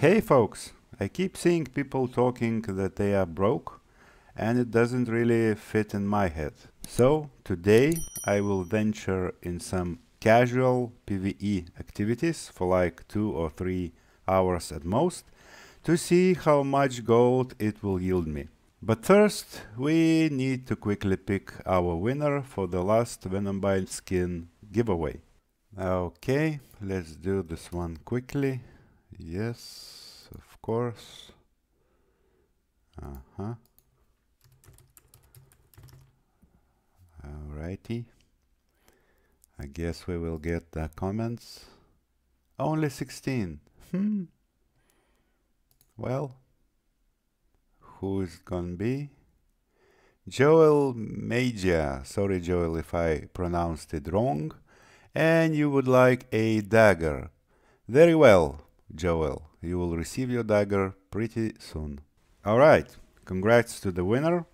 Hey folks, I keep seeing people talking that they are broke, and it doesn't really fit in my head. So today I will venture in some casual PvE activities for like 2 or 3 hours at most to see how much gold it will yield me. But first we need to quickly pick our winner for the last Venombind skin giveaway. Okay, let's do this one quickly. Yes, of course. Alrighty. I guess we will get the comments. Only 16. Well, who is gonna be? Joel Majia. Sorry, Joel, if I pronounced it wrong. And you would like a dagger. Very well, Joel, you will receive your dagger pretty soon. Alright, congrats to the winner,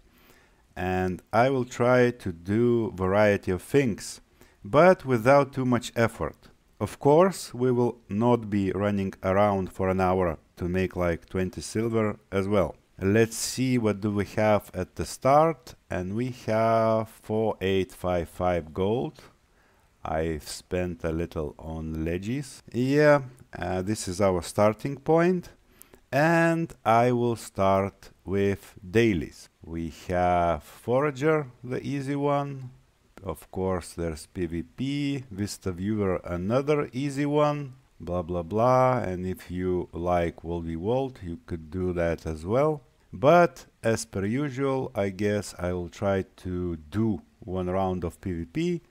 and I will try to do variety of things, but without too much effort. Of course, we will not be running around for an hour to make like 20 silver as well. Let's see what do we have at the start, and we have 4855 gold. I've spent a little on ledges. Yeah, this is our starting point, and I will start with dailies. We have Forager, the easy one. Of course, there's PvP, Vista Viewer, another easy one, blah, blah, blah. And if you like World of Warcraft, you could do that as well. But as per usual, I guess I will try to do one round of PvP.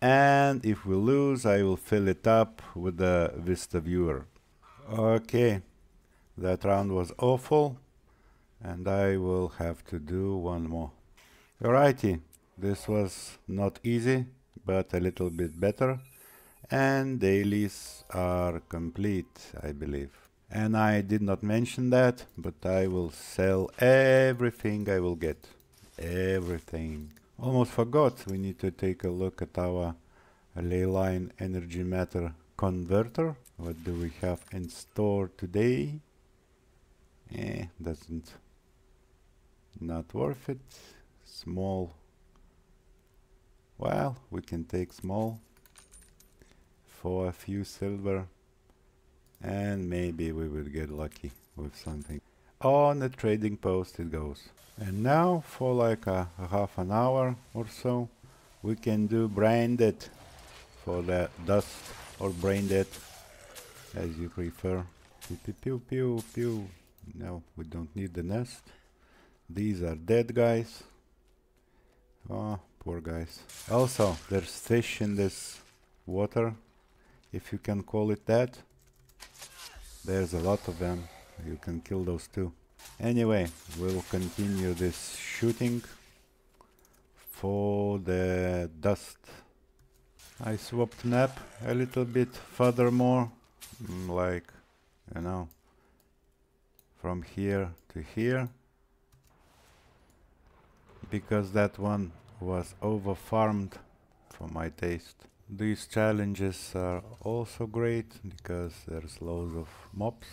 And if we lose, I will fill it up with the Vista Viewer. Okay, that round was awful, and I will have to do one more. Alrighty, this was not easy, but a little bit better. And dailies are complete, I believe. And I did not mention that, but I will sell everything I will get. Everything. Almost forgot, we need to take a look at our Leyline Energy Matter Converter. What do we have in store today? Not worth it. Small. Well, we can take small for a few silver. And maybe we will get lucky with something. On the trading post it goes. And now for like a half an hour or so we can do branded for the dust, or branded as you prefer. Pew pew pew pew. No, we don't need the nest. These are dead guys. Oh, poor guys. Also there's fish in this water, if you can call it that. There's a lot of them. You can kill those too. Anyway, we'll continue this shooting for the dust. I swapped map a little bit furthermore, like, you know, from here to here, because that one was overfarmed for my taste. These challenges are also great because there's loads of mobs.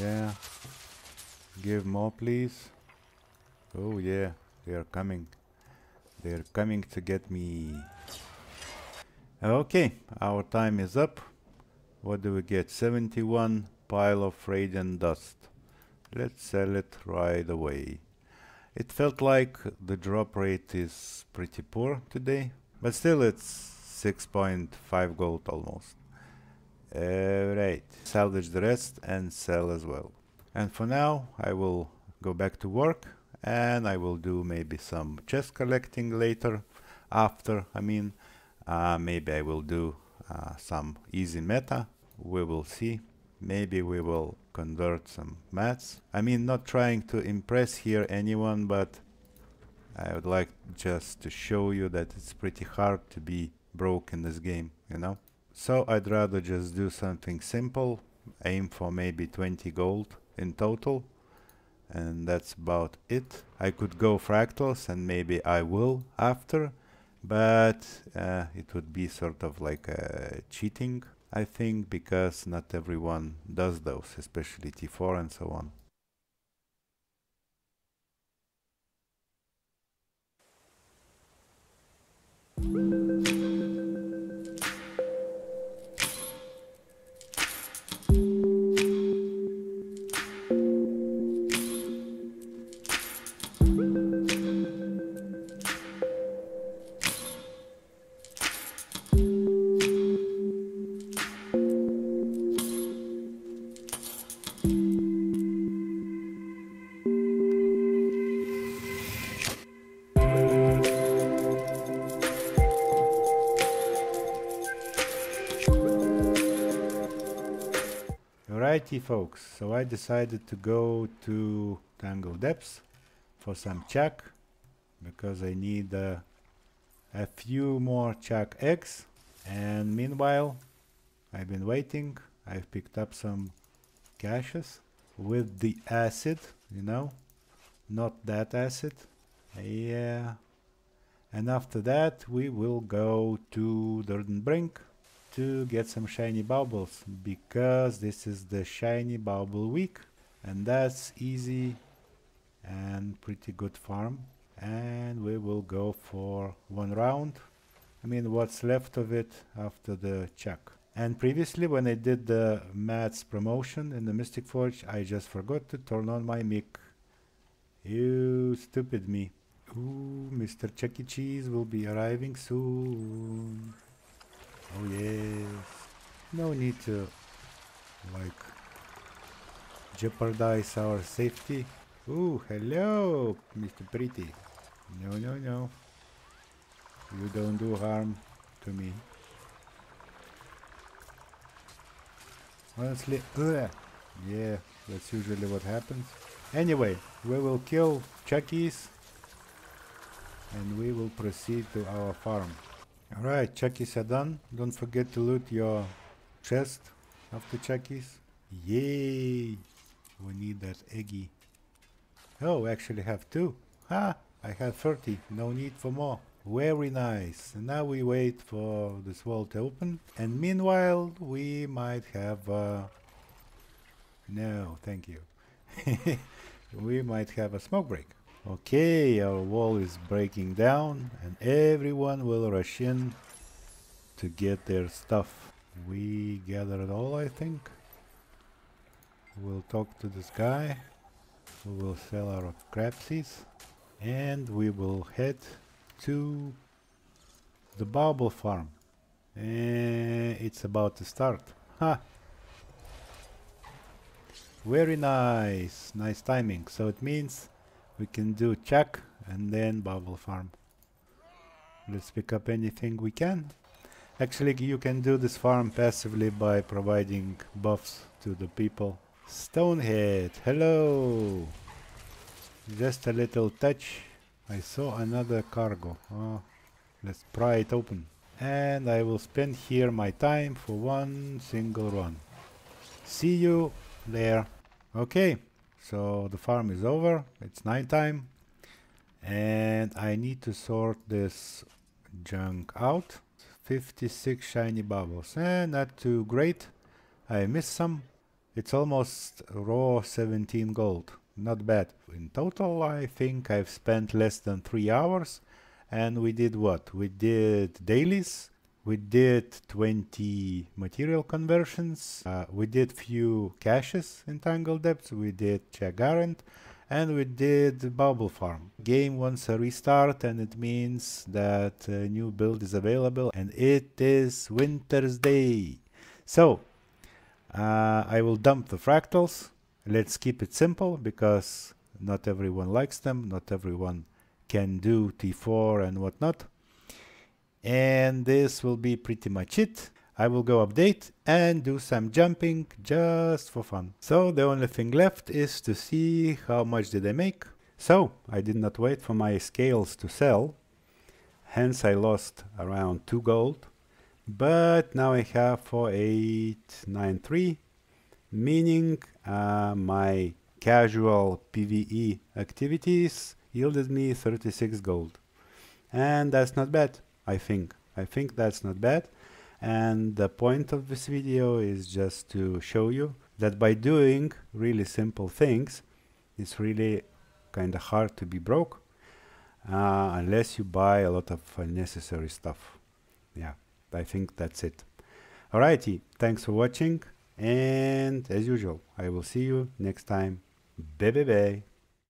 Yeah, give more please. Oh yeah, they are coming. They are coming to get me. Okay, our time is up. What do we get? 71 pile of radiant dust. Let's sell it right away. It felt like the drop rate is pretty poor today, but still it's 6.5 gold almost. Right, salvage the rest and sell as well. And for now I will go back to work, and I will do maybe some chest collecting later, after, I mean. Maybe I will do some easy meta, we will see. Maybe we will convert some mats. I mean, not trying to impress here anyone, but I would like just to show you that it's pretty hard to be broke in this game, you know. So I'd rather just do something simple, aim for maybe 20 gold in total, and that's about it. I could go fractals, and maybe I will after, but it would be sort of like cheating. I think because not everyone does those, especially T4 and so on. Alrighty folks, so I decided to go to Tangle Depths for some Chak, because I need a few more Chak eggs, and meanwhile I've been waiting. I've picked up some caches with the acid, you know, not that acid, yeah. And after that we will go to Verdant Brink to get some shiny baubles, because this is the shiny bauble week, and that's easy and pretty good farm. And we will go for one round, I mean what's left of it after the Chak. And previously when I did the Matt's promotion in the Mystic Forge, I just forgot to turn on my mic. You stupid me. Ooh, Mr. Chuck E. Cheese will be arriving soon. Oh yes, no need to like jeopardize our safety. Ooh, hello, Mr. Pretty. No, no, no. You don't do harm to me. Honestly, ugh. Yeah, that's usually what happens. Anyway, we will kill Chuckies and we will proceed to our farm. Alright, Chuckies are done. Don't forget to loot your chest after Chuckies. Yay! We need that eggy. Oh, we actually have two. Ha! I had 30. No need for more. Very nice. And now we wait for this wall to open. And meanwhile, we might have... No, thank you. We might have a smoke break. Okay, our wall is breaking down and everyone will rush in to get their stuff. We gathered all, I think. We'll talk to this guy. We will sell our crapsies. And we will head to the bauble farm. It's about to start. Ha! Very nice. Nice timing. So it means we can do Chak and then bauble farm. Let's pick up anything we can. Actually, you can do this farm passively by providing buffs to the people. Stonehead, hello! Just a little touch. I saw another cargo. Oh, let's pry it open. And I will spend here my time for one single run. See you there. Okay. So the farm is over, it's nighttime, and I need to sort this junk out. 56 shiny baubles, not too great. I missed some. It's almost raw 17 gold, not bad. In total I think I've spent less than 3 hours, and we did what? We did dailies, we did 20 material conversions, we did few caches in Tangle Depths, we did Chak Gerent, and we did bauble farm. Game wants a restart, and it means that a new build is available, and it is Winter's Day. So I will dump the fractals. Let's keep it simple, because not everyone likes them, not everyone can do T4 and whatnot. And this will be pretty much it. I will go update and do some jumping just for fun. So the only thing left is to see how much did I make. So I did not wait for my scales to sell, hence I lost around 2 gold, but now I have 4893, meaning my casual PvE activities yielded me 36 gold, and that's not bad. I think that's not bad, And the point of this video is just to show you that by doing really simple things, it's really kind of hard to be broke unless you buy a lot of unnecessary stuff. Yeah, I think that's it. Alrighty, thanks for watching, and as usual, I will see you next time. Bye bye bye.